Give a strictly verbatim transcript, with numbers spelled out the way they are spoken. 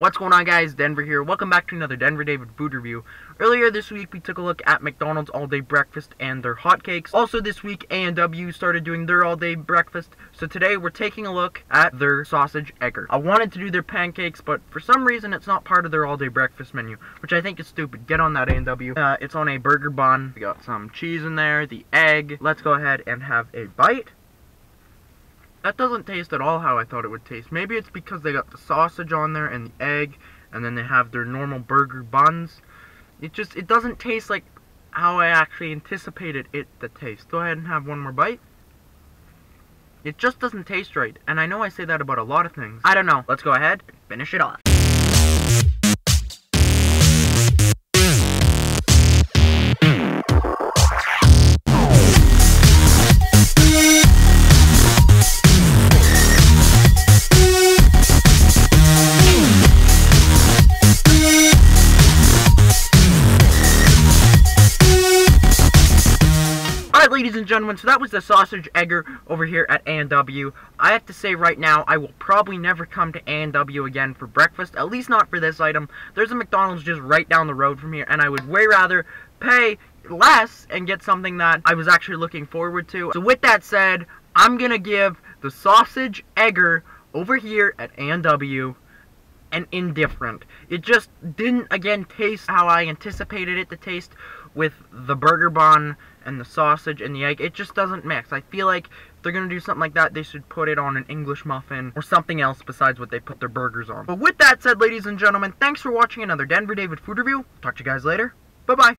What's going on, guys? Denver here. Welcome back to another Denver David food review. Earlier this week, we took a look at McDonald's all-day breakfast and their hotcakes. Also this week, A and W started doing their all-day breakfast, so today we're taking a look at their sausage egger. I wanted to do their pancakes, but for some reason, it's not part of their all-day breakfast menu, which I think is stupid. Get on that, A and W. Uh, it's on a burger bun. We got some cheese in there, the egg. Let's go ahead and have a bite. That doesn't taste at all how I thought it would taste. Maybe it's because they got the sausage on there and the egg, and then they have their normal burger buns. It just, it doesn't taste like how I actually anticipated it to taste. Go ahead and have one more bite. It just doesn't taste right, and I know I say that about a lot of things. I don't know. Let's go ahead and finish it off. Ladies and gentlemen, so that was the sausage egger over here at A and W. I have to say right now, I will probably never come to A and W again for breakfast, at least not for this item. There's a McDonald's just right down the road from here, and I would way rather pay less and get something that I was actually looking forward to. So with that said, I'm gonna give the sausage egger over here at A and W an indifferent. It just didn't, again, taste how I anticipated it to taste with the burger bun and the sausage and the egg. It just doesn't mix. I feel like if they're gonna do something like that, they should put it on an English muffin or something else besides what they put their burgers on. But with that said, ladies and gentlemen, thanks for watching another Denver David food review. Talk to you guys later. Bye-bye.